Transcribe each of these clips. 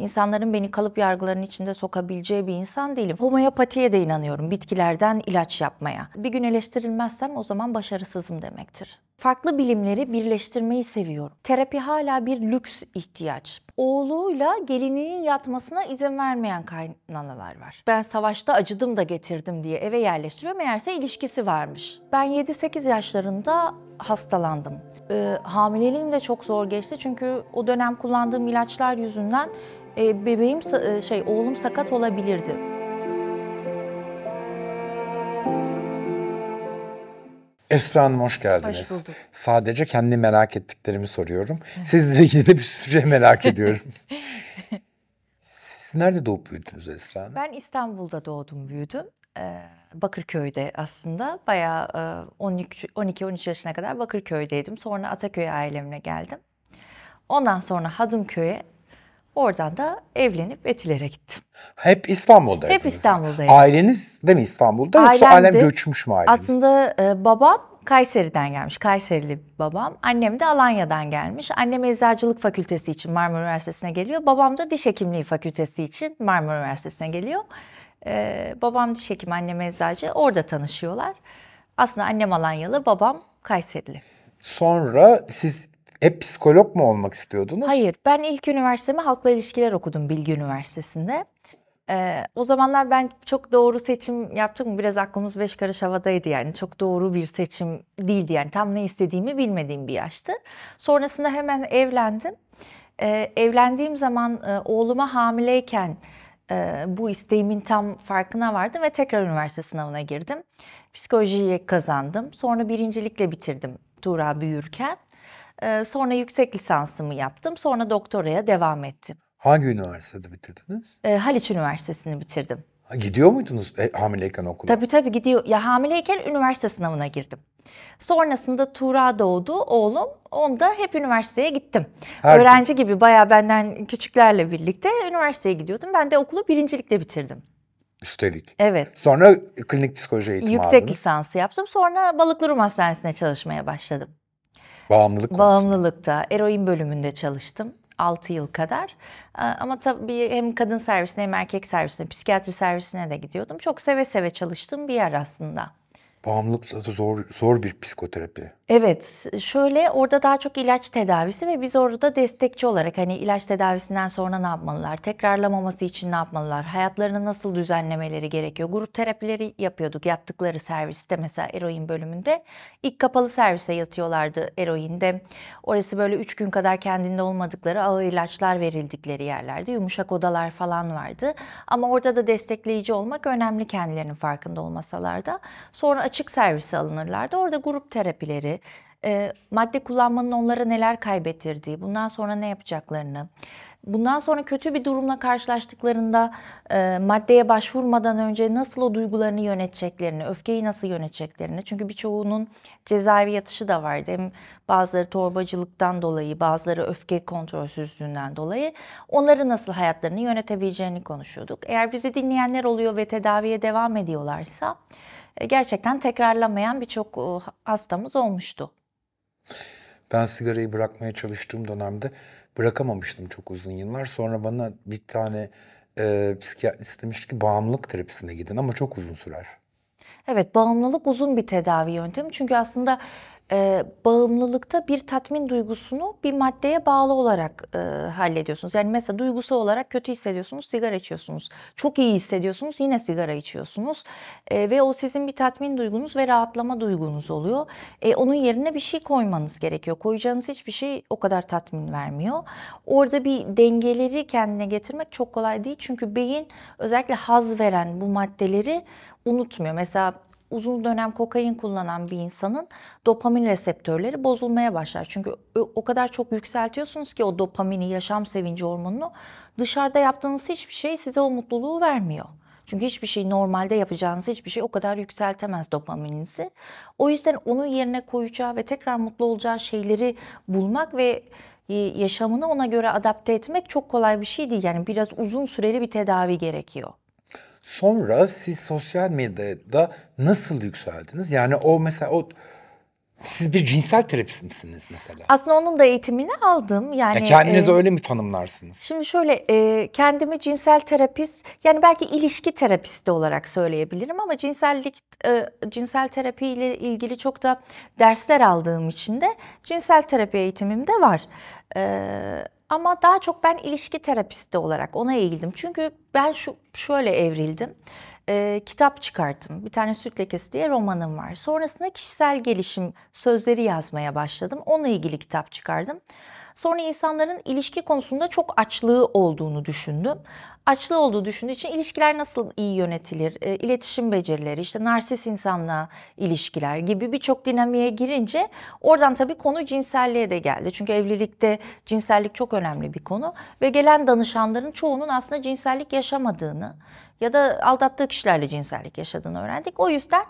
İnsanların beni kalıp yargılarının içinde sokabileceği bir insan değilim. Homeopatiye de inanıyorum, bitkilerden ilaç yapmaya. Bir gün eleştirilmezsem o zaman başarısızım demektir. Farklı bilimleri birleştirmeyi seviyorum. Terapi hala bir lüks ihtiyaç. Oğluyla gelininin yatmasına izin vermeyen kaynanalar var. Ben savaşta acıdım da getirdim diye eve yerleştiriyor, meğerse ilişkisi varmış. Ben 7-8 yaşlarında hastalandım. Hamileliğim de çok zor geçti çünkü o dönem kullandığım ilaçlar yüzünden bebeğim, oğlum sakat olabilirdi. Esra Hanım hoş geldiniz. Hoş bulduk. Sadece kendi merak ettiklerimi soruyorum. Sizle ilgili de bir sürü merak ediyorum. Siz nerede doğup büyüdünüz Esra Hanım? Ben İstanbul'da doğdum, büyüdüm. Bakırköy'de aslında. Bayağı 12-13 yaşına kadar Bakırköy'deydim. Sonra Ataköy ailemle geldim. Ondan sonra Hadımköy'e. Oradan da evlenip Etiler'e gittim. Hep İstanbul'daydınız. Hep İstanbul'dayım. Aileniz de mi İstanbul'da? Ailemdi. Yoksa ailem göçmüş mü aileniz? Aslında babam Kayseri'den gelmiş. Kayserili babam. Annem de Alanya'dan gelmiş. Annem Eczacılık Fakültesi için Marmara Üniversitesi'ne geliyor. Babam da Diş Hekimliği Fakültesi için Marmara Üniversitesi'ne geliyor. Babam diş hekimi, annem eczacı. Orada tanışıyorlar. Aslında annem Alanyalı, babam Kayserili. Sonra siz... Hep psikolog mu olmak istiyordunuz? Hayır, ben ilk üniversitemi halkla ilişkiler okudum Bilgi Üniversitesi'nde. O zamanlar ben çok doğru seçim yaptım mı? Biraz aklımız beş karış havadaydı yani. Çok doğru bir seçim değildi yani. Tam ne istediğimi bilmediğim bir yaştı. Sonrasında hemen evlendim. Evlendiğim zaman oğluma hamileyken bu isteğimin tam farkına vardım ve tekrar üniversite sınavına girdim. Psikolojiyi kazandım. Sonra birincilikle bitirdim Tuğra büyürken. Sonra yüksek lisansımı yaptım. Sonra doktoraya devam ettim. Hangi üniversitede bitirdiniz? Haliç Üniversitesi'ni bitirdim. Gidiyor muydunuz hamileyken okula? Tabii gidiyor. Ya hamileyken üniversite sınavına girdim. Sonrasında Tuğra doğdu oğlum. Onda hep üniversiteye gittim. Öğrenci gibi bayağı benden küçüklerle birlikte üniversiteye gidiyordum. Ben de okulu birincilikle bitirdim. Üstelik. Evet. Sonra klinik psikoloji eğitimi aldınız. Yüksek lisansı yaptım. Sonra Balıklı Rum Hastanesi'ne çalışmaya başladım. Bağımlılık konusunda. Bağımlılıkta, eroin bölümünde çalıştım 6 yıl kadar. Ama tabii hem kadın servisine hem erkek servisine, psikiyatri servisine de gidiyordum. Çok seve seve çalıştığım bir yer aslında. Bağımlılıkla da zor bir psikoterapi. Evet, şöyle orada daha çok ilaç tedavisi ve biz orada destekçi olarak hani ilaç tedavisinden sonra ne yapmalılar, tekrarlamaması için ne yapmalılar, hayatlarını nasıl düzenlemeleri gerekiyor. Grup terapileri yapıyorduk yattıkları serviste, mesela eroin bölümünde. İlk kapalı servise yatıyorlardı eroinde. Orası böyle 3 gün kadar kendinde olmadıkları ağır ilaçlar verildikleri yerlerde, yumuşak odalar falan vardı. Ama orada da destekleyici olmak önemli, kendilerinin farkında olmasalar da. Sonra açık servise alınırlardı. Orada grup terapileri, madde kullanmanın onlara neler kaybettirdiği, bundan sonra ne yapacaklarını, bundan sonra kötü bir durumla karşılaştıklarında maddeye başvurmadan önce nasıl o duygularını yöneteceklerini, öfkeyi nasıl yöneteceklerini. Çünkü birçoğunun cezaevi yatışı da vardı. Hem bazıları torbacılıktan dolayı, bazıları öfke kontrolsüzlüğünden dolayı. Onları nasıl hayatlarını yönetebileceğini konuşuyorduk. Eğer bizi dinleyenler oluyor ve tedaviye devam ediyorlarsa... Gerçekten tekrarlamayan birçok hastamız olmuştu. Ben sigarayı bırakmaya çalıştığım dönemde bırakamamıştım çok uzun yıllar. Sonra bana bir tane psikiyatrist demişti ki bağımlılık terapisine gidin ama çok uzun sürer. Evet, bağımlılık uzun bir tedavi yöntemi. Çünkü aslında bağımlılıkta bir tatmin duygusunu bir maddeye bağlı olarak hallediyorsunuz. Yani mesela duygusal olarak kötü hissediyorsunuz, sigara içiyorsunuz. Çok iyi hissediyorsunuz, yine sigara içiyorsunuz. Ve o sizin bir tatmin duygunuz ve rahatlama duygunuz oluyor. Onun yerine bir şey koymanız gerekiyor. Koyacağınız hiçbir şey o kadar tatmin vermiyor. Orada bir dengeleri kendine getirmek çok kolay değil. Çünkü beyin özellikle haz veren bu maddeleri unutmuyor. Mesela... Uzun dönem kokain kullanan bir insanın dopamin reseptörleri bozulmaya başlar. Çünkü o kadar çok yükseltiyorsunuz ki o dopamini, yaşam sevinci hormonunu, dışarıda yaptığınız hiçbir şey size o mutluluğu vermiyor. Çünkü hiçbir şey, normalde yapacağınız hiçbir şey o kadar yükseltemez dopamininizi. O yüzden onun yerine koyacağı ve tekrar mutlu olacağı şeyleri bulmak ve yaşamını ona göre adapte etmek çok kolay bir şey değil. Yani biraz uzun süreli bir tedavi gerekiyor. Sonra siz sosyal medyada nasıl yükseldiniz? Yani o mesela o Siz bir cinsel terapist misiniz mesela? Aslında onun da eğitimini aldım. Yani ya kendinizi öyle mi tanımlarsınız? Şimdi şöyle, kendimi cinsel terapist, yani belki ilişki terapisti olarak söyleyebilirim ama cinsel terapi ile ilgili çok da dersler aldığım için de cinsel terapi eğitimim de var. Ama daha çok ben ilişki terapisti olarak ona eğildim. Çünkü ben şöyle evrildim. Kitap çıkarttım. Bir tane Süt Lekesi diye romanım var. Sonrasında kişisel gelişim sözleri yazmaya başladım. Onunla ilgili kitap çıkardım. Sonra insanların ilişki konusunda çok açlığı olduğunu düşündüm. Açlığı olduğu düşündüğü için ilişkiler nasıl iyi yönetilir, iletişim becerileri, işte narsist insanla ilişkiler gibi birçok dinamiğe girince oradan tabii konu cinselliğe de geldi. Çünkü evlilikte cinsellik çok önemli bir konu ve gelen danışanların çoğunun aslında cinsellik yaşamadığını ya da aldattığı kişilerle cinsellik yaşadığını öğrendik. O yüzden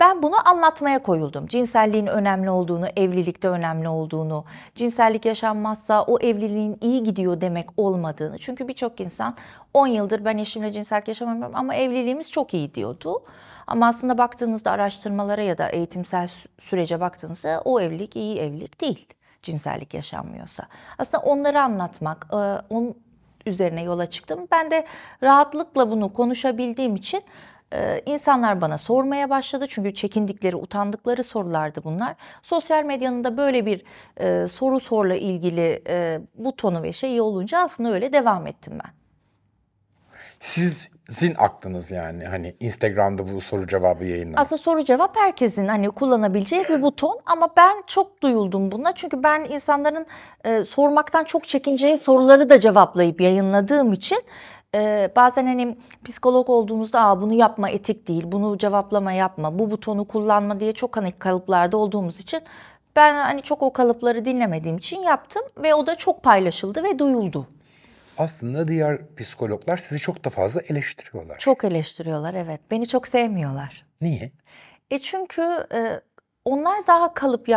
ben bunu anlatmaya koyuldum. Cinselliğin önemli olduğunu, evlilikte önemli olduğunu, cinsellik yaşanmazsa o evliliğin iyi gidiyor demek olmadığını. Çünkü birçok insan 10 yıldır ben eşimle cinsellik yaşamıyorum ama evliliğimiz çok iyi diyordu. Ama aslında baktığınızda araştırmalara ya da eğitimsel sürece baktığınızda o evlilik iyi evlilik değil. Cinsellik yaşanmıyorsa. Aslında onları anlatmak, onun üzerine yola çıktım. Ben de rahatlıkla bunu konuşabildiğim için insanlar bana sormaya başladı. Çünkü çekindikleri, utandıkları sorulardı bunlar. Sosyal medyanın da böyle bir soru sorla ilgili butonu ve şeyi olunca aslında öyle devam ettim ben. Sizin aklınız yani hani Instagram'da bu soru cevabı yayınlandı. Aslında soru cevap herkesin hani kullanabileceği bir buton ama ben çok duyuldum buna. Çünkü ben insanların sormaktan çok çekineceği soruları da cevaplayıp yayınladığım için bazen hani psikolog olduğunuzda bunu yapma etik değil, bunu cevaplama yapma, bu butonu kullanma diye çok hani kalıplarda olduğumuz için ben hani çok o kalıpları dinlemediğim için yaptım ve o da çok paylaşıldı ve duyuldu. Aslında diğer psikologlar sizi çok da fazla eleştiriyorlar. Çok eleştiriyorlar, evet. Beni çok sevmiyorlar. Niye? Çünkü onlar daha kalıp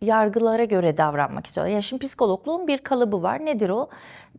yargılara göre davranmak istiyorlar. Yani şimdi psikologluğun bir kalıbı var. Nedir o?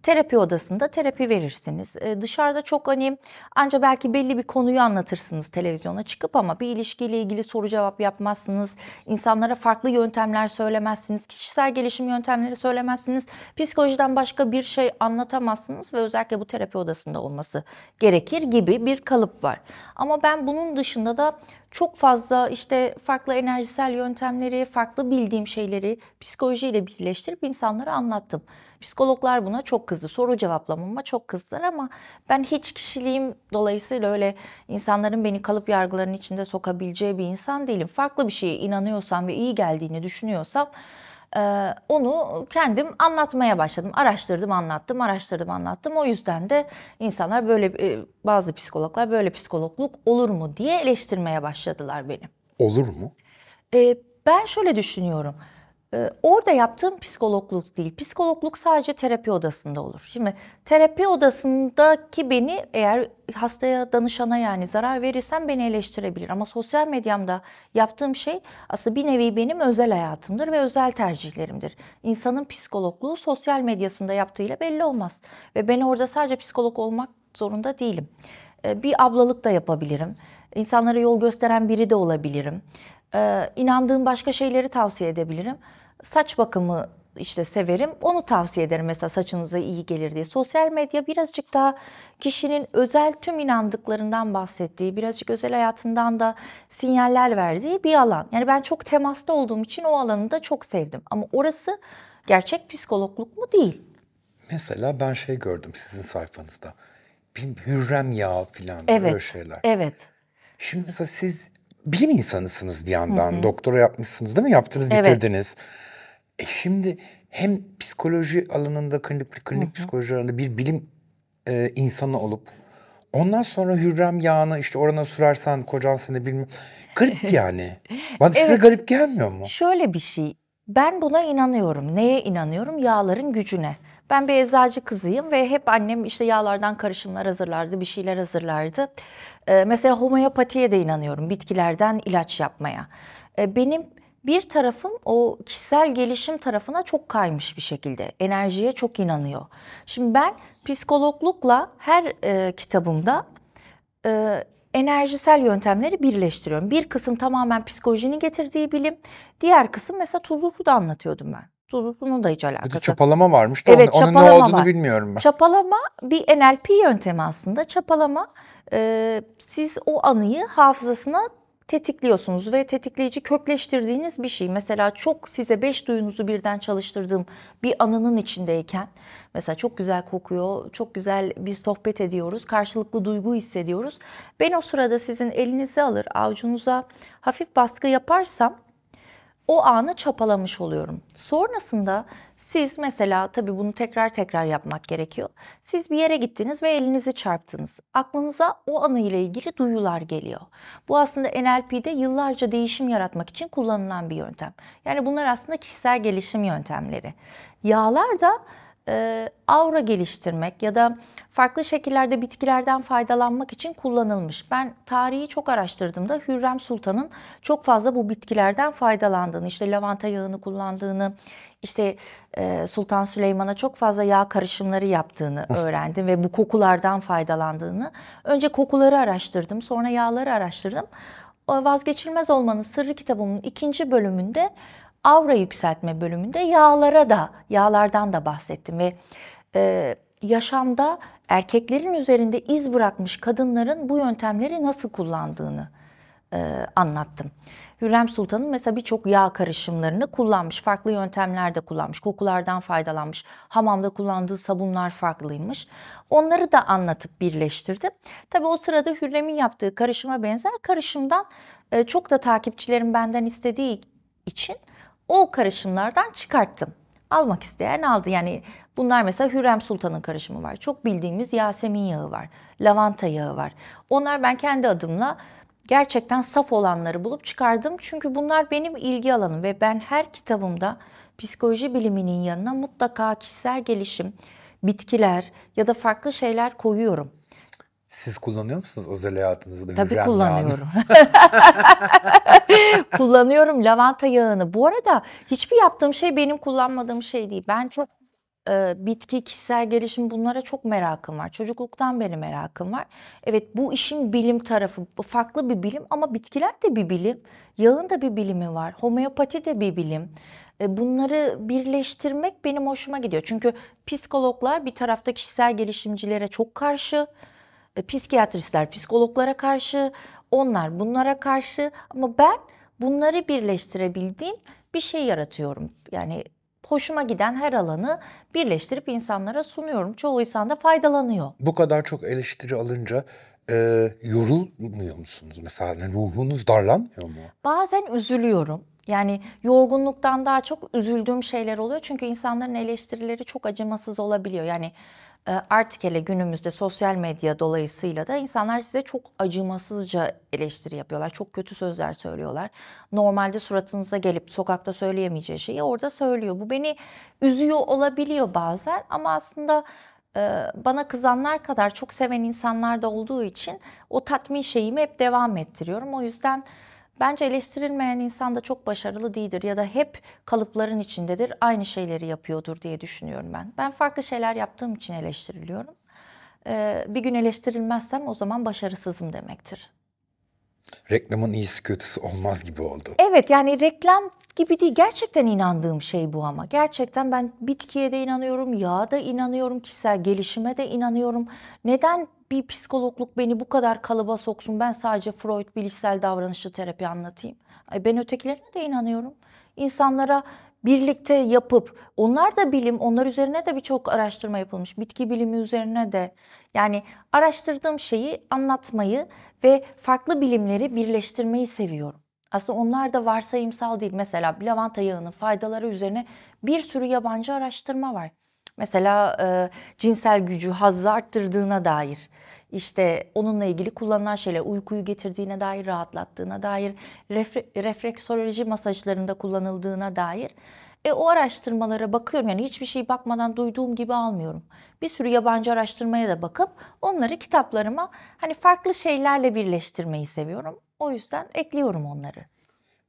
Terapi odasında terapi verirsiniz. Dışarıda çok hani ancak belki belli bir konuyu anlatırsınız televizyona çıkıp ama bir ilişkiyle ilgili soru cevap yapmazsınız. İnsanlara farklı yöntemler söylemezsiniz. Kişisel gelişim yöntemleri söylemezsiniz. Psikolojiden başka bir şey anlatamazsınız ve özellikle bu terapi odasında olması gerekir gibi bir kalıp var. Ama ben bunun dışında da çok fazla işte farklı enerjisel yöntemleri, farklı bildiğim şeyleri psikolojiyle birleştirip insanlara anlattım. Psikologlar buna çok kızdı. Soru cevaplamama çok kızdılar ama ben hiç kişiliğim dolayısıyla öyle insanların beni kalıp yargılarının içinde sokabileceği bir insan değilim. Farklı bir şeye inanıyorsam ve iyi geldiğini düşünüyorsam onu kendim anlatmaya başladım. Araştırdım, anlattım, araştırdım, anlattım. O yüzden de insanlar böyle bazı psikologlar böyle psikologluk olur mu diye eleştirmeye başladılar beni. Olur mu? Ben şöyle düşünüyorum. Orada yaptığım psikologluk değil. Psikologluk sadece terapi odasında olur. Şimdi terapi odasındaki beni eğer hastaya, danışana yani zarar verirsem beni eleştirebilir. Ama sosyal medyamda yaptığım şey aslında bir nevi benim özel hayatımdır ve özel tercihlerimdir. İnsanın psikologluğu sosyal medyasında yaptığıyla belli olmaz. Ve ben orada sadece psikolog olmak zorunda değilim. Bir ablalık da yapabilirim. İnsanlara yol gösteren biri de olabilirim. İnandığım başka şeyleri tavsiye edebilirim. Saç bakımı işte severim. Onu tavsiye ederim mesela saçınıza iyi gelir diye. Sosyal medya birazcık daha kişinin özel tüm inandıklarından bahsettiği, birazcık özel hayatından da sinyaller verdiği bir alan. Yani ben çok temasta olduğum için o alanı da çok sevdim. Ama orası gerçek psikologluk mu değil. Mesela ben şey gördüm sizin sayfanızda. Hürrem yağı falan böyle şeyler. Evet. Şimdi mesela siz bilim insanısınız bir yandan. Hı hı. Doktora yapmışsınız değil mi? Yaptınız, bitirdiniz. Evet. Şimdi hem psikoloji alanında, klinik psikoloji alanında bir bilim insanı olup ondan sonra Hürrem yağını işte orana sürersen kocan seni bilmiyor. Garip yani. Bana size garip gelmiyor mu? Şöyle bir şey. Ben buna inanıyorum. Neye inanıyorum? Yağların gücüne. Ben bir eczacı kızıyım ve hep annem işte yağlardan karışımlar hazırlardı, bir şeyler hazırlardı. Mesela homeopatiye de inanıyorum, bitkilerden ilaç yapmaya. Benim bir tarafım o kişisel gelişim tarafına çok kaymış bir şekilde. Enerjiye çok inanıyor. Şimdi ben psikologlukla her kitabımda enerjisel yöntemleri birleştiriyorum. Bir kısım tamamen psikolojinin getirdiği bilim. Diğer kısım mesela tuzlu su da anlatıyordum ben. Tuzlu su'nun da hiç alakası. Bir de çapalama varmış da evet, onun ne olduğunu bilmiyorum ben. Çapalama bir NLP yöntemi aslında. Çapalama siz o anıyı hafızasına tetikliyorsunuz ve tetikleyici kökleştirdiğiniz bir şey. Mesela çok size 5 duyunuzu birden çalıştırdığım bir anının içindeyken mesela çok güzel kokuyor, çok güzel bir sohbet ediyoruz, karşılıklı duygu hissediyoruz. Ben o sırada sizin elinizi alır, avucunuza hafif baskı yaparsam o anı çapalamış oluyorum. Sonrasında siz mesela tabii bunu tekrar tekrar yapmak gerekiyor. Siz bir yere gittiniz ve elinizi çarptınız. Aklınıza o anı ile ilgili duyular geliyor. Bu aslında NLP'de yıllarca değişim yaratmak için kullanılan bir yöntem. Yani bunlar aslında kişisel gelişim yöntemleri. Yağlar da aura geliştirmek ya da farklı şekillerde bitkilerden faydalanmak için kullanılmış. Ben tarihi çok araştırdığımda Hürrem Sultan'ın çok fazla bu bitkilerden faydalandığını, işte lavanta yağını kullandığını, işte Sultan Süleyman'a çok fazla yağ karışımları yaptığını öğrendim ve bu kokulardan faydalandığını. Önce kokuları araştırdım, sonra yağları araştırdım. Vazgeçilmez Olmanın Sırrı kitabımın 2. bölümünde aura yükseltme bölümünde yağlardan da bahsettim ve yaşamda erkeklerin üzerinde iz bırakmış kadınların bu yöntemleri nasıl kullandığını anlattım. Hürrem Sultan'ın mesela birçok yağ karışımlarını kullanmış, farklı yöntemler de kullanmış, kokulardan faydalanmış, hamamda kullandığı sabunlar farklıymış. Onları da anlatıp birleştirdim. Tabii o sırada Hürrem'in yaptığı karışıma benzer karışımdan çok da takipçilerim benden istediği için o karışımlardan çıkarttım. Almak isteyen aldı. Yani bunlar mesela Hürrem Sultan'ın karışımı var. Çok bildiğimiz Yasemin yağı var. Lavanta yağı var. Onlar ben kendi adımla gerçekten saf olanları bulup çıkardım. Çünkü bunlar benim ilgi alanım ve ben her kitabımda psikoloji biliminin yanına mutlaka kişisel gelişim, bitkiler ya da farklı şeyler koyuyorum. Siz kullanıyor musunuz özel hayatınızda? Tabii kullanıyorum. Kullanıyorum lavanta yağını. Bu arada hiçbir yaptığım şey benim kullanmadığım şey değil. Ben çok bitki, kişisel gelişim bunlara çok merakım var. Çocukluktan beri merakım var. Evet bu işin bilim tarafı farklı bir bilim ama bitkiler de bir bilim. Yağın da bir bilimi var. Homeopati de bir bilim. Bunları birleştirmek benim hoşuma gidiyor. Çünkü psikologlar bir tarafta kişisel gelişimcilere çok karşı. Psikiyatristler, psikologlara karşı, onlar bunlara karşı ama ben bunları birleştirebildiğim bir şey yaratıyorum. Yani hoşuma giden her alanı birleştirip insanlara sunuyorum. Çoğu insan da faydalanıyor. Bu kadar çok eleştiri alınca yorulmuyor musunuz? Mesela ruhunuz darlanmıyor mu? Bazen üzülüyorum. Yani yorgunluktan daha çok üzüldüğüm şeyler oluyor. Çünkü insanların eleştirileri çok acımasız olabiliyor. Yani artık hele günümüzde sosyal medya dolayısıyla da insanlar size çok acımasızca eleştiri yapıyorlar. Çok kötü sözler söylüyorlar. Normalde suratınıza gelip sokakta söyleyemeyeceği şeyi orada söylüyor. Bu beni üzüyor olabiliyor bazen ama aslında bana kızanlar kadar çok seven insanlar da olduğu için o tatmin şeyimi hep devam ettiriyorum. O yüzden bence eleştirilmeyen insan da çok başarılı değildir ya da hep kalıpların içindedir, aynı şeyleri yapıyordur diye düşünüyorum ben. Ben farklı şeyler yaptığım için eleştiriliyorum. Bir gün eleştirilmezsem o zaman başarısızım demektir. Reklamın iyisi kötüsü olmaz gibi oldu. Evet yani reklam gibi değil, gerçekten inandığım şey bu ama. Gerçekten ben bitkiye de inanıyorum, yağa da inanıyorum, kişisel gelişime de inanıyorum. Neden bir psikologluk beni bu kadar kalıba soksun? Ben sadece Freud, bilişsel davranışçı terapi anlatayım. Ben ötekilerine de inanıyorum. İnsanlara birlikte yapıp, onlar da bilim, onlar üzerine de birçok araştırma yapılmış. Bitki bilimi üzerine de. Yani araştırdığım şeyi anlatmayı ve farklı bilimleri birleştirmeyi seviyorum. Aslında onlar da varsayımsal değil. Mesela lavanta yağının faydaları üzerine bir sürü yabancı araştırma var. Mesela cinsel gücü, hazzı arttırdığına dair, işte onunla ilgili kullanılan şeyler, uykuyu getirdiğine dair, rahatlattığına dair, refleksoloji masajlarında kullanıldığına dair. O araştırmalara bakıyorum, yani hiçbir şey bakmadan duyduğum gibi almıyorum. Bir sürü yabancı araştırmaya da bakıp onları kitaplarıma hani farklı şeylerle birleştirmeyi seviyorum. O yüzden ekliyorum onları.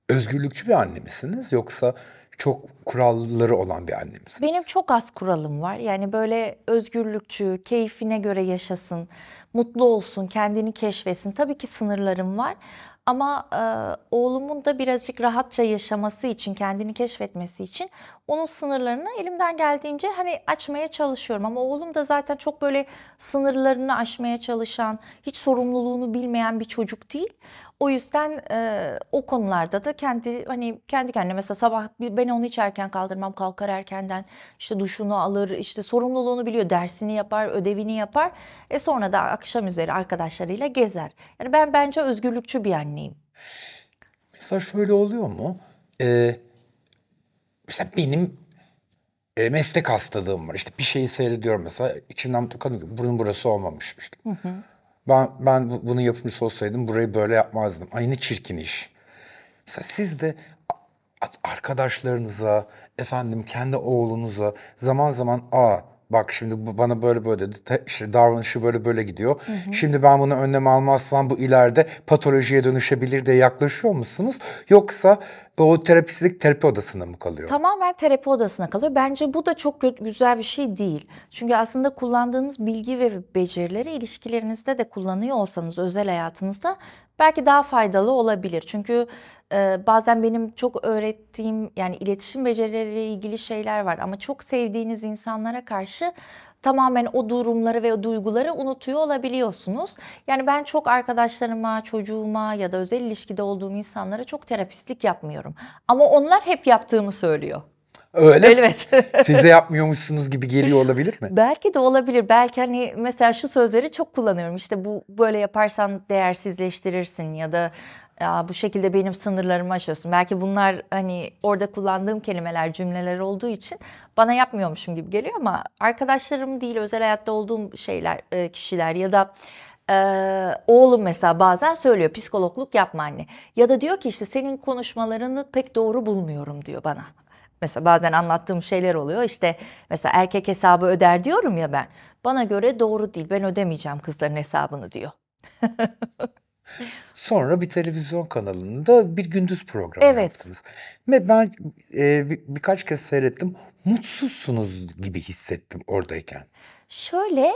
Özgürlükçü bir anne misiniz yoksa çok kuralları olan bir annemizsiniz. Benim çok az kuralım var. Yani böyle özgürlükçü, keyfine göre yaşasın, mutlu olsun, kendini keşfetsin. Tabii ki sınırlarım var. Ama oğlumun da birazcık rahatça yaşaması için, kendini keşfetmesi için onun sınırlarını elimden geldiğince hani açmaya çalışıyorum. Ama oğlum da zaten çok böyle sınırlarını aşmaya çalışan, hiç sorumluluğunu bilmeyen bir çocuk değil. O yüzden o konularda da kendi kendine mesela sabah ben onu hiç erken kaldırmam, kalkar erkenden işte duşunu alır, işte sorumluluğunu biliyor, dersini yapar, ödevini yapar. Sonra da akşam üzeri arkadaşlarıyla gezer. Yani ben bence özgürlükçü bir anneyim. Mesela şöyle oluyor mu? Mesela benim meslek hastalığım var. İşte bir şeyi seyrediyorum mesela, içimden mutlaka ki bunun burası olmamış. İşte. Hı hı. Ben bunun yapımcısı olsaydım burayı böyle yapmazdım. Aynı çirkin iş. Mesela siz de arkadaşlarınıza, efendim kendi oğlunuza zaman zaman bak şimdi bana böyle dedi, işte davranışı böyle gidiyor. Hı hı. Şimdi ben bunu önlem almazsam bu ileride patolojiye dönüşebilir diye yaklaşıyor musunuz? Yoksa o terapistlik terapi odasına mı kalıyor? Tamamen terapi odasına kalıyor. Bence bu da çok güzel bir şey değil. Çünkü aslında kullandığınız bilgi ve becerileri ilişkilerinizde de kullanıyor olsanız özel hayatınızda belki daha faydalı olabilir. Çünkü bazen benim çok öğrettiğim yani iletişim becerileriyle ilgili şeyler var ama çok sevdiğiniz insanlara karşı tamamen o durumları ve o duyguları unutuyor olabiliyorsunuz. Yani ben çok arkadaşlarıma, çocuğuma ya da özel ilişkide olduğum insanlara çok terapistlik yapmıyorum. Ama onlar hep yaptığımı söylüyor. Öyle. Evet. Siz de yapmıyormuşsunuz gibi geliyor olabilir mi? Belki de olabilir. Belki hani mesela şu sözleri çok kullanıyorum. İşte bu böyle yaparsan değersizleştirirsin ya da bu şekilde benim sınırlarımı aşıyorsun. Belki bunlar hani orada kullandığım kelimeler, cümleler olduğu için bana yapmıyormuşum gibi geliyor ama arkadaşlarım değil, özel hayatta olduğum şeyler, kişiler ya da oğlum mesela bazen söylüyor psikologluk yapma anne. Ya da diyor ki işte senin konuşmalarını pek doğru bulmuyorum diyor bana. Mesela bazen anlattığım şeyler oluyor işte mesela erkek hesabı öder diyorum ya ben. Bana göre doğru değil, ben ödemeyeceğim kızların hesabını diyor. Sonra bir televizyon kanalında bir gündüz programı yaptınız. Ve ben birkaç kez seyrettim. Mutsuzsunuz gibi hissettim oradayken. Şöyle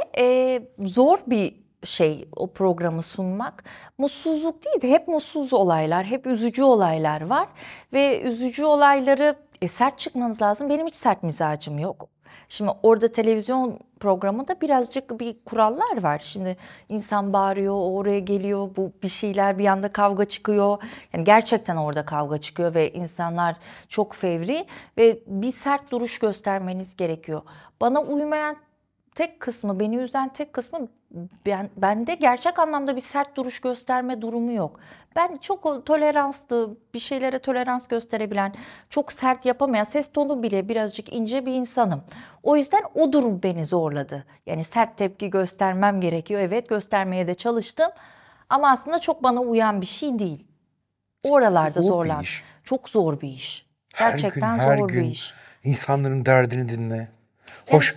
zor bir şey o programı sunmak. Mutsuzluk değil de hep mutsuz olaylar, hep üzücü olaylar var. Ve üzücü olayları sert çıkmanız lazım. Benim hiç sert mizacım yok. Şimdi orada televizyon programında birazcık bir kurallar var. Şimdi insan bağırıyor, oraya geliyor, bu bir şeyler bir anda kavga çıkıyor. Yani gerçekten orada kavga çıkıyor ve insanlar çok fevri ve bir sert duruş göstermeniz gerekiyor. Bana uymayan tek kısmı, beni üzen tek kısmı bende gerçek anlamda bir sert duruş gösterme durumu yok. Ben çok toleranslı, bir şeylere tolerans gösterebilen, çok sert yapamayan, ses tonu bile birazcık ince bir insanım. O yüzden o durum beni zorladı. Yani sert tepki göstermem gerekiyor. Evet, göstermeye de çalıştım. Ama aslında çok bana uyan bir şey değil. Oralarda zorlandım. Çok zor bir iş. Gerçekten her gün, zor bir iş. İnsanların derdini dinle. Hoş...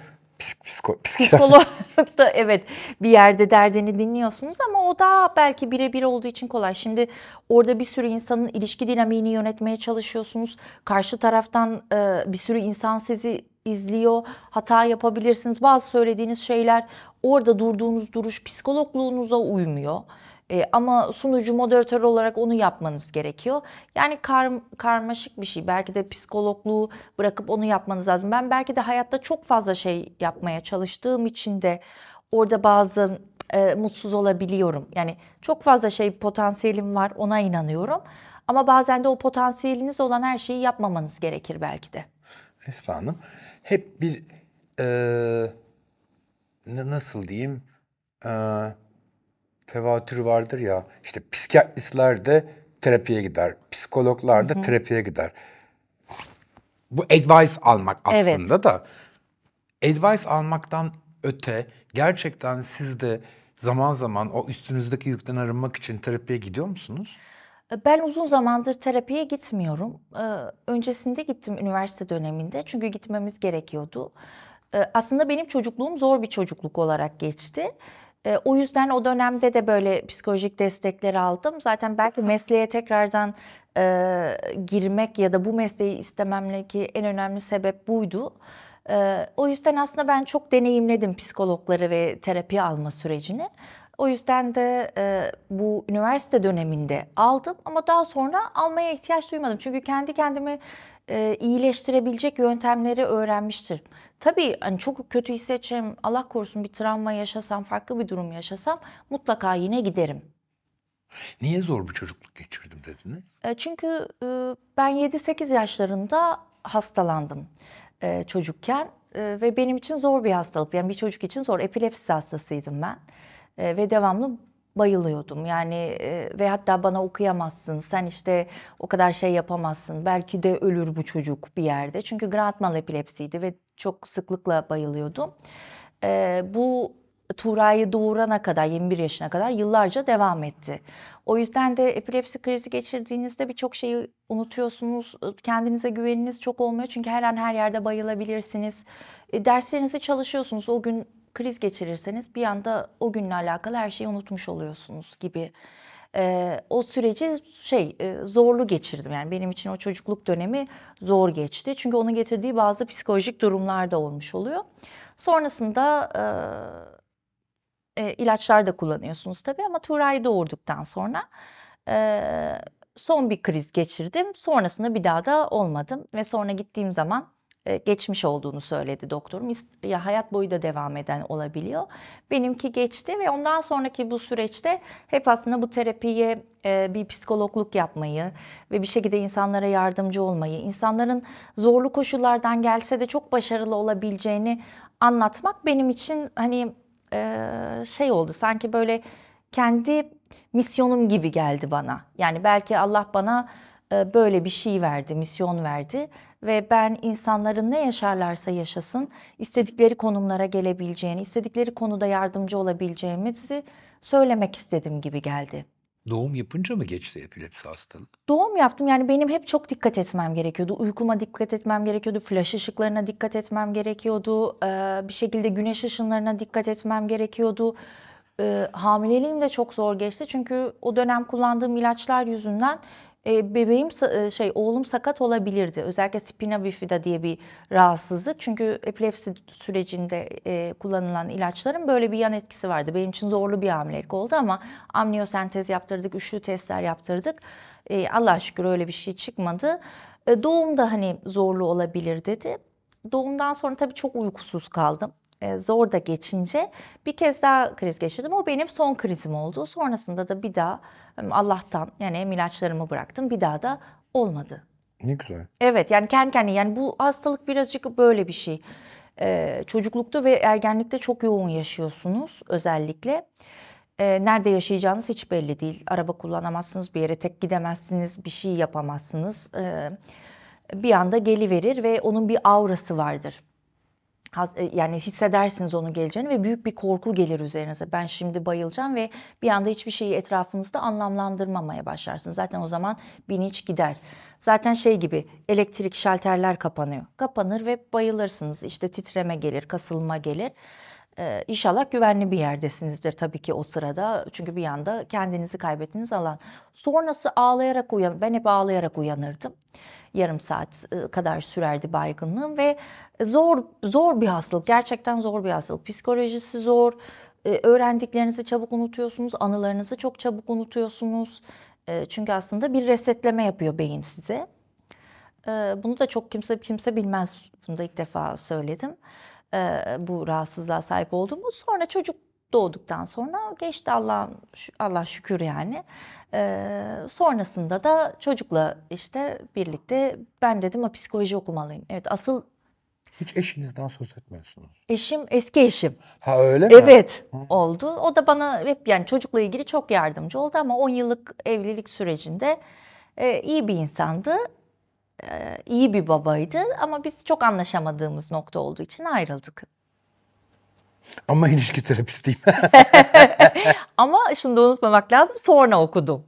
Psikologda evet bir yerde derdini dinliyorsunuz ama o da belki birebir olduğu için kolay. Şimdi orada bir sürü insanın ilişki dinamiğini yönetmeye çalışıyorsunuz. Karşı taraftan bir sürü insan sizi izliyor. Hata yapabilirsiniz. Bazı söylediğiniz şeyler orada durduğunuz duruş psikologluğunuza uymuyor. Ama sunucu moderatör olarak onu yapmanız gerekiyor. Yani karmaşık bir şey. Belki de psikologluğu bırakıp onu yapmanız lazım. Ben belki de hayatta çok fazla şey yapmaya çalıştığım için de orada bazı mutsuz olabiliyorum. Yani çok fazla şey potansiyelim var, ona inanıyorum. Ama bazen de o potansiyeliniz olan her şeyi yapmamanız gerekir belki de. Esra Hanım, hep bir nasıl diyeyim... tevatür vardır ya, işte psikiyatristler de terapiye gider, psikologlar da terapiye gider. Bu advice almak aslında da, advice almaktan öte gerçekten siz de zaman zaman o üstünüzdeki yükten arınmak için terapiye gidiyor musunuz? Ben uzun zamandır terapiye gitmiyorum. Öncesinde gittim üniversite döneminde çünkü gitmemiz gerekiyordu. Aslında benim çocukluğum zor bir çocukluk olarak geçti. O yüzden o dönemde de böyle psikolojik destekleri aldım. Zaten belki mesleğe tekrardan girmek ya da bu mesleği istememdeki en önemli sebep buydu. O yüzden aslında ben çok deneyimledim psikologları ve terapi alma sürecini. O yüzden de bu üniversite döneminde aldım ama daha sonra almaya ihtiyaç duymadım. Çünkü kendi kendimi iyileştirebilecek yöntemleri öğrenmiştim. Tabii hani çok kötü hissedeceğim, Allah korusun bir travma yaşasam, farklı bir durum yaşasam mutlaka yine giderim. Niye zor bir çocukluk geçirdim dediniz? Çünkü ben 7-8 yaşlarında hastalandım çocukken ve benim için zor bir hastalık. Yani bir çocuk için zor. Epilepsi hastasıydım ben ve devamlı bayılıyordum. Yani ve hatta bana okuyamazsın, sen işte o kadar şey yapamazsın, belki de ölür bu çocuk bir yerde. Çünkü grand mal epilepsiydi ve çok sıklıkla bayılıyordum. Bu Tuğra'yı doğurana kadar, 21 yaşına kadar yıllarca devam etti. O yüzden de epilepsi krizi geçirdiğinizde birçok şeyi unutuyorsunuz. Kendinize güveniniz çok olmuyor. Çünkü her an her yerde bayılabilirsiniz. Derslerinizi çalışıyorsunuz. O gün kriz geçirirseniz bir anda o günle alakalı her şeyi unutmuş oluyorsunuz gibi. O süreci zorlu geçirdim. Yani benim için o çocukluk dönemi zor geçti. Çünkü onun getirdiği bazı psikolojik durumlar da olmuş oluyor. Sonrasında ilaçlar da kullanıyorsunuz tabii ama Tuğra'yı doğurduktan sonra son bir kriz geçirdim. Sonrasında bir daha da olmadım ve sonra gittiğim zaman geçmiş olduğunu söyledi doktorum. Ya hayat boyu da devam eden olabiliyor. Benimki geçti ve ondan sonraki bu süreçte hep aslında bu terapiye bir psikologluk yapmayı ve bir şekilde insanlara yardımcı olmayı, insanların zorlu koşullardan gelse de çok başarılı olabileceğini anlatmak benim için hani oldu, sanki böyle kendi misyonum gibi geldi bana. Yani belki Allah bana böyle bir şey verdi, misyon verdi ve ben insanların ne yaşarlarsa yaşasın istedikleri konumlara gelebileceğini, istedikleri konuda yardımcı olabileceğimizi söylemek istedim gibi geldi. Doğum yapınca mı geçti epilepsi hastalığı? Doğum yaptım, yani benim hep çok dikkat etmem gerekiyordu. Uykuma dikkat etmem gerekiyordu, flaş ışıklarına dikkat etmem gerekiyordu. Bir şekilde güneş ışınlarına dikkat etmem gerekiyordu. Hamileliğim de çok zor geçti çünkü o dönem kullandığım ilaçlar yüzünden bebeğim, oğlum sakat olabilirdi. Özellikle spina bifida diye bir rahatsızlık. Çünkü epilepsi sürecinde kullanılan ilaçların böyle bir yan etkisi vardı. Benim için zorlu bir hamilelik oldu ama amniyosentez yaptırdık, üçlü testler yaptırdık. Allah'a şükür öyle bir şey çıkmadı. Doğum da hani zorlu olabilir dedi. Doğumdan sonra tabii çok uykusuz kaldım. Zor da geçince bir kez daha kriz geçirdim. O benim son krizim oldu. Sonrasında da bir daha Allah'tan yani hem ilaçlarımı bıraktım, bir daha da olmadı. Ne güzel. Evet, yani kendi kendine, yani bu hastalık birazcık böyle bir şey. Çocuklukta ve ergenlikte çok yoğun yaşıyorsunuz özellikle. Nerede yaşayacağınız hiç belli değil. Araba kullanamazsınız, bir yere tek gidemezsiniz, bir şey yapamazsınız. Bir anda geliverir ve onun bir aurası vardır. Yani hissedersiniz onun geleceğini ve büyük bir korku gelir üzerinize. Ben şimdi bayılacağım ve bir anda hiçbir şeyi etrafınızda anlamlandırmamaya başlarsınız. Zaten o zaman bilinç gider. Zaten gibi elektrik şalterler kapanıyor. Kapanır ve bayılırsınız. İşte titreme gelir, kasılma gelir. İnşallah güvenli bir yerdesinizdir tabii ki o sırada. Çünkü bir anda kendinizi kaybettiğiniz alan. Sonrası ağlayarak uyanır. Ben hep ağlayarak uyanırdım. Yarım saat kadar sürerdi baygınlığım ve zor bir hastalık. Gerçekten zor bir hastalık. Psikolojisi zor. Öğrendiklerinizi çabuk unutuyorsunuz. Anılarınızı çok çabuk unutuyorsunuz. Çünkü aslında bir resetleme yapıyor beyin size. Bunu da çok kimse bilmez. Bunu da ilk defa söyledim. Bu rahatsızlığa sahip olduğumu. Sonra çocuk doğduktan sonra geçti, Allah şükür yani. Sonrasında da çocukla işte birlikte ben dedim psikoloji okumalıyım. Evet, asıl... Hiç eşinizden söz etmiyorsunuz. Eşim, eski eşim. Ha, öyle mi? Evet. Hı. Oldu. O da bana hep yani çocukla ilgili çok yardımcı oldu ama 10 yıllık evlilik sürecinde iyi bir insandı. İyi bir babaydı ama biz çok anlaşamadığımız nokta olduğu için ayrıldık. Ama ilişki terapistiyim. Ama şunu da unutmamak lazım, sonra okudum.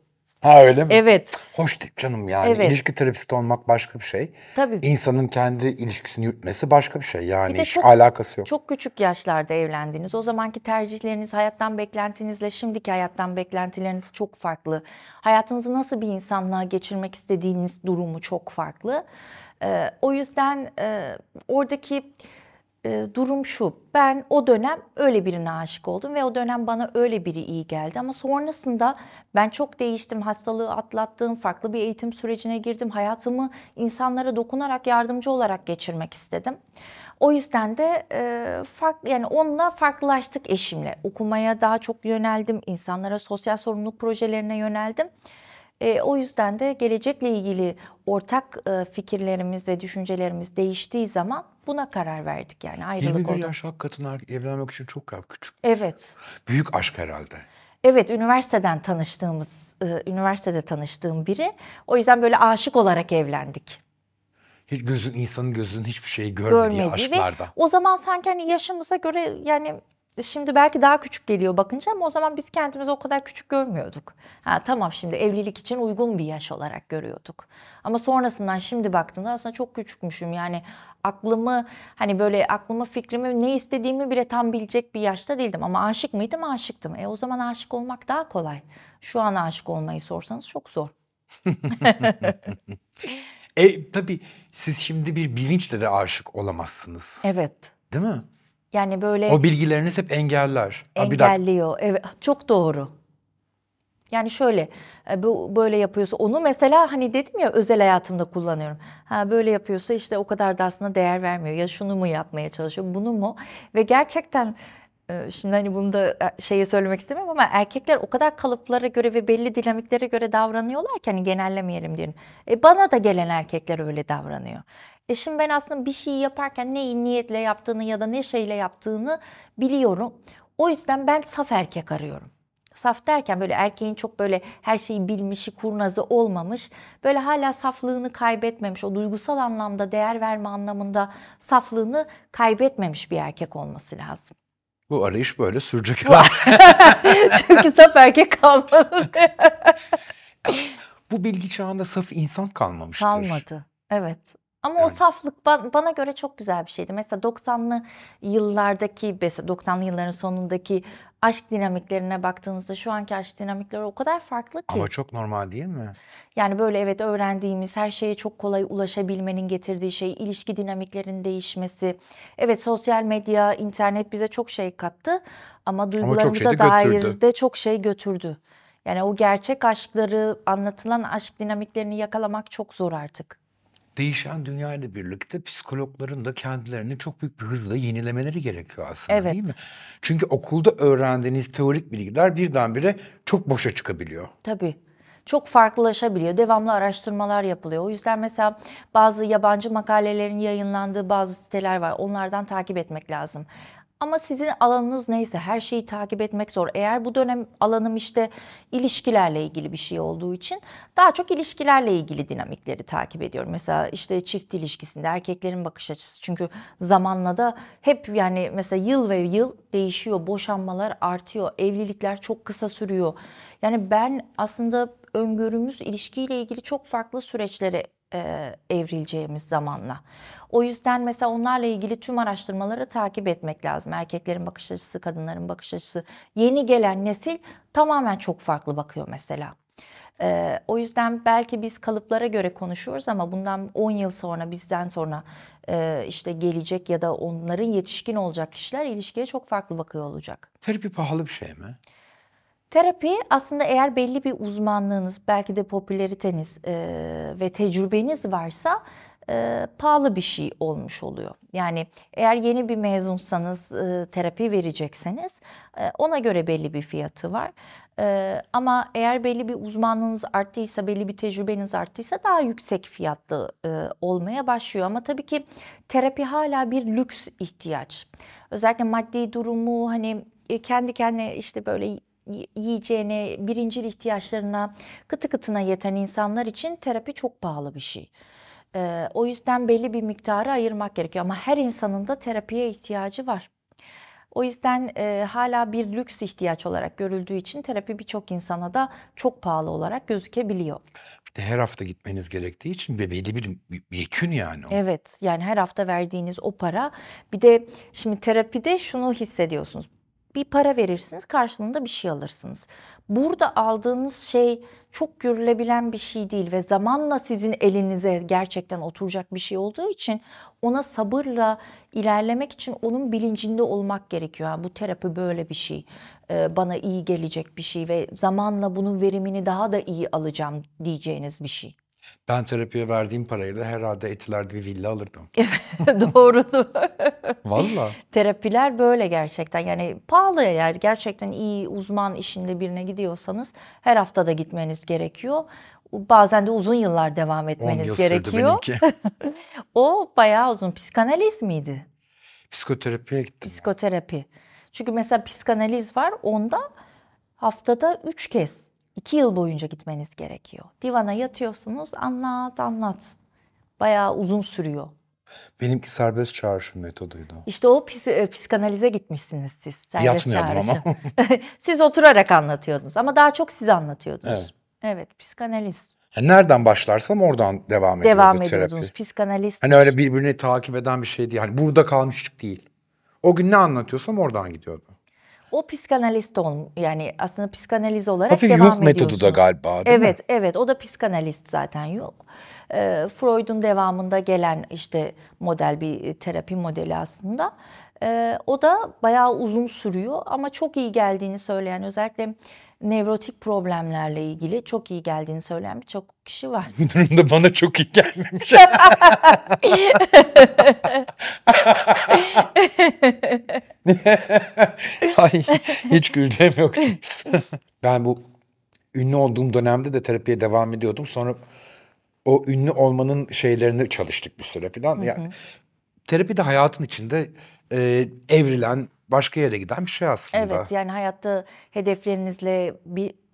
Ha, öyle mi? Evet. Hoş değil canım yani. Evet. İlişki terapisti olmak başka bir şey. Tabii. İnsanın kendi ilişkisini yürütmesi başka bir şey. Yani bir de hiç alakası yok. Çok küçük yaşlarda evlendiniz. O zamanki tercihleriniz, hayattan beklentinizle şimdiki hayattan beklentileriniz çok farklı. Hayatınızı nasıl bir insanla geçirmek istediğiniz durumu çok farklı. O yüzden oradaki durum şu, ben o dönem öyle birine aşık oldum ve o dönem bana öyle biri iyi geldi. Ama sonrasında ben çok değiştim, hastalığı atlattım, farklı bir eğitim sürecine girdim. Hayatımı insanlara dokunarak, yardımcı olarak geçirmek istedim. O yüzden de yani onunla farklılaştık eşimle. Okumaya daha çok yöneldim, insanlara sosyal sorumluluk projelerine yöneldim. O yüzden de gelecekle ilgili ortak fikirlerimiz ve düşüncelerimiz değiştiği zaman buna karar verdik yani ayrılık oldu. 21 yaş hakikaten evlenmek için çok küçük. Evet. Büyük aşk herhalde. Evet, üniversitede tanıştığım biri. O yüzden böyle aşık olarak evlendik. Hiç insanın gözünün hiçbir şeyi görmediği aşklarda. Ve o zaman sanki hani yaşımıza göre yani... Şimdi belki daha küçük geliyor bakınca ama o zaman biz kendimizi o kadar küçük görmüyorduk. Ha, tamam, şimdi evlilik için uygun bir yaş olarak görüyorduk. Ama sonrasından şimdi baktığında aslında çok küçükmüşüm. Yani aklımı hani böyle fikrimi, ne istediğimi bile tam bilecek bir yaşta değildim. Ama aşık mıydım? Aşıktım. O zaman aşık olmak daha kolay. Şu an aşık olmayı sorsanız çok zor. Tabii siz şimdi bir bilinçle de aşık olamazsınız. Evet. Değil mi? Yani böyle o bilgileriniz hep engeller. Engelliyor. Evet, çok doğru. Yani şöyle, böyle yapıyorsa onu mesela hani dedim ya, özel hayatımda kullanıyorum. Ha, böyle yapıyorsa işte o kadar da aslında değer vermiyor. Ya şunu mu yapmaya çalışıyor, bunu mu? Ve gerçekten şimdi hani bunu da söylemek istemiyorum ama erkekler o kadar kalıplara göre ve belli dinamiklere göre davranıyorlar ki hani genellemeyelim diyelim. Bana da gelen erkekler öyle davranıyor. Şimdi ben aslında bir şeyi yaparken neyi niyetle yaptığını ya da ne şeyle yaptığını biliyorum. O yüzden ben saf erkek arıyorum. Saf derken böyle erkeğin çok böyle her şeyi bilmişi, kurnazı olmamış, böyle hala saflığını kaybetmemiş, o duygusal anlamda değer verme anlamında saflığını kaybetmemiş bir erkek olması lazım. Bu arayış böyle sürecek. Çünkü saf erkek kalmadı. Bu bilgi çağında saf insan kalmamıştır. Kalmadı, evet. Ama yani o saflık bana göre çok güzel bir şeydi. Mesela 90'lı yılların sonundaki aşk dinamiklerine baktığınızda şu anki aşk dinamikleri o kadar farklı ki. Ama çok normal değil mi? Yani böyle evet, öğrendiğimiz her şeye çok kolay ulaşabilmenin getirdiği şey, ilişki dinamiklerinin değişmesi. Evet, sosyal medya, internet bize çok şey kattı ama duygularımıza dair de çok şey götürdü. Yani o gerçek aşkları, anlatılan aşk dinamiklerini yakalamak çok zor artık. Değişen dünya ile birlikte psikologların da kendilerini çok büyük bir hızla yenilemeleri gerekiyor aslında, evet, değil mi? Çünkü okulda öğrendiğiniz teorik bilgiler birdenbire çok boşa çıkabiliyor. Tabii. Çok farklılaşabiliyor. Devamlı araştırmalar yapılıyor. O yüzden mesela bazı yabancı makalelerin yayınlandığı bazı siteler var. Onlardan takip etmek lazım. Ama sizin alanınız neyse her şeyi takip etmek zor. Eğer bu dönem alanım işte ilişkilerle ilgili bir şey olduğu için daha çok ilişkilerle ilgili dinamikleri takip ediyorum. Mesela işte çift ilişkisinde erkeklerin bakış açısı. Çünkü zamanla da hep yani mesela yıl ve yıl değişiyor. Boşanmalar artıyor. Evlilikler çok kısa sürüyor. Yani ben aslında öngörümüz ilişkiyle ilgili çok farklı süreçlere evrileceğimiz zamanla. O yüzden mesela onlarla ilgili tüm araştırmaları takip etmek lazım. Erkeklerin bakış açısı, kadınların bakış açısı. Yeni gelen nesil tamamen çok farklı bakıyor mesela. O yüzden belki biz kalıplara göre konuşuyoruz ama bundan 10 yıl sonra, bizden sonra işte gelecek ya da onların yetişkin olacak kişiler ilişkiye çok farklı bakıyor olacak. Terapi pahalı bir şey mi? Terapi aslında eğer belli bir uzmanlığınız, belki de popülariteniz ve tecrübeniz varsa pahalı bir şey olmuş oluyor. Yani eğer yeni bir mezunsanız, terapi verecekseniz ona göre belli bir fiyatı var. Ama eğer belli bir uzmanlığınız arttıysa, belli bir tecrübeniz arttıysa daha yüksek fiyatlı olmaya başlıyor. Ama tabii ki terapi hala bir lüks ihtiyaç. Özellikle maddi durumu, hani kendi kendine işte böyle yiyeceğine, birincil ihtiyaçlarına kıtı kıtına yeten insanlar için terapi çok pahalı bir şey. O yüzden belli bir miktarı ayırmak gerekiyor ama her insanın da terapiye ihtiyacı var. O yüzden hala bir lüks ihtiyaç olarak görüldüğü için terapi birçok insana da çok pahalı olarak gözükebiliyor. Bir de her hafta gitmeniz gerektiği için belli bir yekün yani. O. Evet, yani her hafta verdiğiniz o para. Bir de şimdi terapide şunu hissediyorsunuz. Bir para verirsiniz, karşılığında bir şey alırsınız. Burada aldığınız şey çok görülebilen bir şey değil ve zamanla sizin elinize gerçekten oturacak bir şey olduğu için ona sabırla ilerlemek için onun bilincinde olmak gerekiyor. Ha, bu terapi böyle bir şey, bana iyi gelecek bir şey ve zamanla bunun verimini daha da iyi alacağım diyeceğiniz bir şey. Ben terapiye verdiğim parayla herhalde Etiler'de bir villa alırdım. Evet, doğrudur. Vallahi. Terapiler böyle gerçekten, yani pahalı, yani gerçekten iyi uzman işinde birine gidiyorsanız her hafta da gitmeniz gerekiyor. Bazen de uzun yıllar devam etmeniz gerekiyor. 10 yıl sürdü benimki. O bayağı uzun. Psikanaliz miydi? Psikoterapiye gittim. Psikoterapi. Yani. Çünkü mesela psikanaliz var, onda haftada 3 kez. 2 yıl boyunca gitmeniz gerekiyor. Divana yatıyorsunuz, anlat anlat. Bayağı uzun sürüyor. Benimki serbest çağrışım metoduydu. İşte o psikanalize gitmişsiniz siz. Yatmıyordum ama. Siz oturarak anlatıyordunuz ama daha çok siz anlatıyordunuz. Evet, evet, psikanaliz. Yani nereden başlarsam oradan devam ediyordu terapi. Ediyordunuz, psikanaliz. Hani öyle birbirini takip eden bir şey değil. Hani burada kalmıştık değil. O gün ne anlatıyorsam oradan gidiyordu. O psikanalist yani aslında psikanaliz olarak hafif devam ediyorsun. Hafif Yuhl metodu da galiba, evet, mi? Evet, o da psikanalist zaten Yuhl. Freud'un devamında gelen işte model, bir terapi modeli aslında. O da bayağı uzun sürüyor ama çok iyi geldiğini söyleyen, özellikle nevrotik problemlerle ilgili çok iyi geldiğini söyleyen birçok kişi var. Bu durumda bana çok iyi gelmemiş. Ay, hiç güleceğim yoktu. Ben bu ünlü olduğum dönemde de terapiye devam ediyordum. Sonra o ünlü olmanın şeylerini çalıştık bir süre falan. Yani terapi de hayatın içinde evrilen, başka yere giden bir şey aslında. Evet, yani hayatta hedeflerinizle,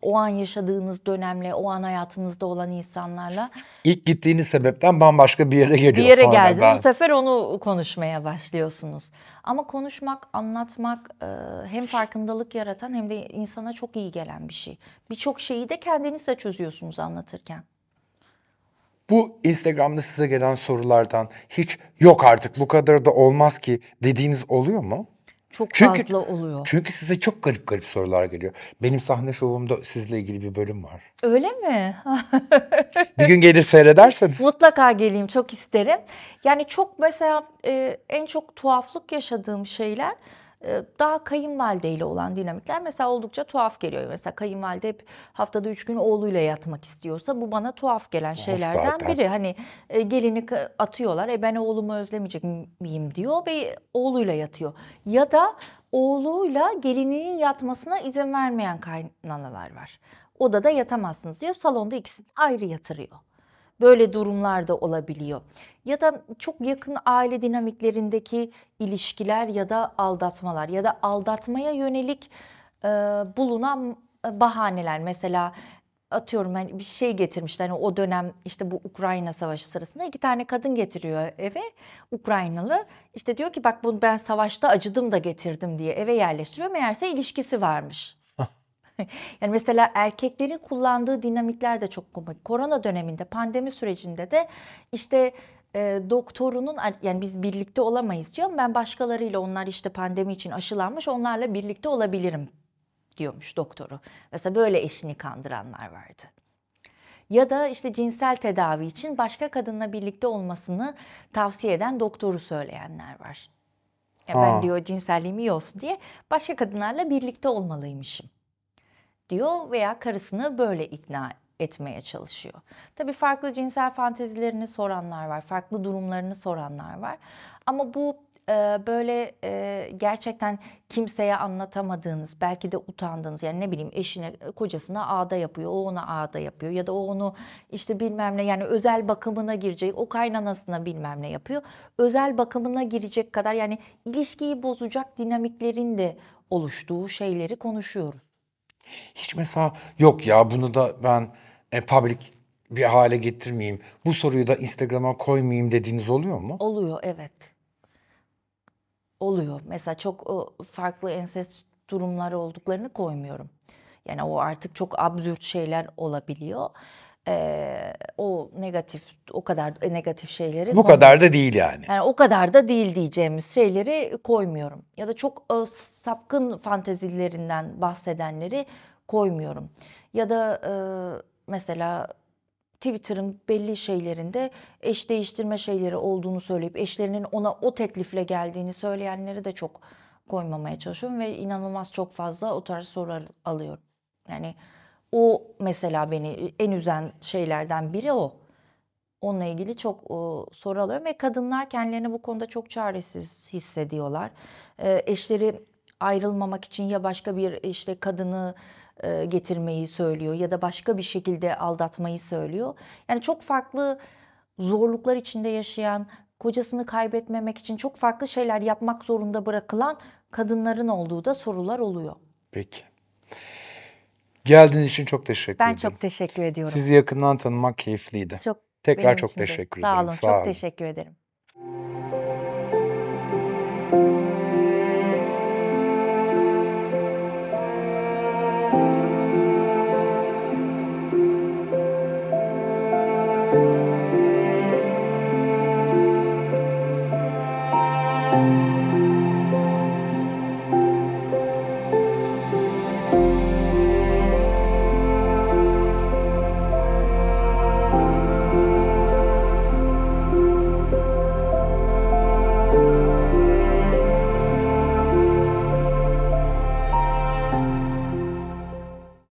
o an yaşadığınız dönemle, o an hayatınızda olan insanlarla. İlk gittiğiniz sebepten bambaşka bir yere geliyorsunuz. Bir yere geldiniz, bu sefer onu konuşmaya başlıyorsunuz. Ama konuşmak, anlatmak hem farkındalık yaratan hem de insana çok iyi gelen bir şey. Birçok şeyi de kendinizle çözüyorsunuz anlatırken. Bu Instagram'da size gelen sorulardan hiç "yok artık bu kadar da olmaz ki" dediğiniz oluyor mu? Çok fazla oluyor. Çünkü size çok garip garip sorular geliyor. Benim sahne şovumda sizle ilgili bir bölüm var. Öyle mi? Bir gün gelir seyrederseniz. Mutlaka geleyim, çok isterim. Yani çok mesela en çok tuhaflık yaşadığım şeyler daha kayınvalideyle olan dinamikler mesela oldukça tuhaf geliyor. Mesela kayınvalide hep haftada 3 gün oğluyla yatmak istiyorsa bu bana tuhaf gelen şeylerden biri. Hani gelini atıyorlar, ben oğlumu özlemeyecek miyim diyor ve oğluyla yatıyor. Ya da oğluyla gelininin yatmasına izin vermeyen kaynanalar var. Odada yatamazsınız diyor, salonda ikisini ayrı yatırıyor. Böyle durumlar da olabiliyor. Ya da çok yakın aile dinamiklerindeki ilişkiler ya da aldatmalar ya da aldatmaya yönelik bulunan bahaneler. Mesela atıyorum hani bir şey getirmişler. Hani o dönem işte bu Ukrayna Savaşı sırasında 2 tane kadın getiriyor eve, Ukraynalı. İşte diyor ki bak bunu ben savaşta acıdım da getirdim diye eve yerleştiriyor. Meğerse ilişkisi varmış. Yani mesela erkeklerin kullandığı dinamikler de çok komik. Korona döneminde, pandemi sürecinde de işte doktorunun, yani biz birlikte olamayız diyor. Ben başkalarıyla, onlar işte pandemi için aşılanmış, onlarla birlikte olabilirim diyormuş doktoru. Mesela böyle eşini kandıranlar vardı. Ya da işte cinsel tedavi için başka kadınla birlikte olmasını tavsiye eden doktoru söyleyenler var. Ben diyor cinselliğim iyi olsun diye başka kadınlarla birlikte olmalıymışım diyor veya karısını böyle ikna etmeye çalışıyor. Tabii farklı cinsel fantezilerini soranlar var, farklı durumlarını soranlar var. Ama bu böyle gerçekten kimseye anlatamadığınız, belki de utandığınız, yani ne bileyim eşine, kocasına ağda yapıyor, o ona ağda yapıyor ya da o onu işte bilmem ne, yani özel bakımına girecek, o kaynanasına bilmem ne yapıyor. Özel bakımına girecek kadar, yani ilişkiyi bozacak dinamiklerin de oluştuğu şeyleri konuşuyoruz. Hiç mesela yok ya bunu da ben public bir hale getirmeyeyim, bu soruyu da Instagram'a koymayayım dediğiniz oluyor mu? Oluyor, evet. oluyor. Mesela çok farklı ensest durumları olduklarını koymuyorum. Yani o artık çok absürt şeyler olabiliyor. O negatif, o kadar negatif şeyleri bu koymuyorum. Kadar da değil yani. Yani o kadar da değil diyeceğimiz şeyleri koymuyorum. Ya da çok sapkın fantezilerinden bahsedenleri koymuyorum. Ya da mesela Twitter'ın belli şeylerinde eş değiştirme şeyleri olduğunu söyleyip eşlerinin ona o teklifle geldiğini söyleyenleri de çok koymamaya çalışıyorum ve inanılmaz çok fazla o tarz sorular alıyorum. Yani o mesela beni en üzen şeylerden biri o. Onunla ilgili çok soru alıyorum ve kadınlar kendilerini bu konuda çok çaresiz hissediyorlar. Eşleri ayrılmamak için ya başka bir işte kadını getirmeyi söylüyor ya da başka bir şekilde aldatmayı söylüyor. Yani çok farklı zorluklar içinde yaşayan, kocasını kaybetmemek için çok farklı şeyler yapmak zorunda bırakılan kadınların olduğu da sorular oluyor. Peki. Geldiğiniz için çok teşekkür ederim. Ben çok teşekkür ediyorum. Sizi yakından tanımak keyifliydi. Tekrar çok teşekkür ederim. Sağ olun, çok teşekkür ederim.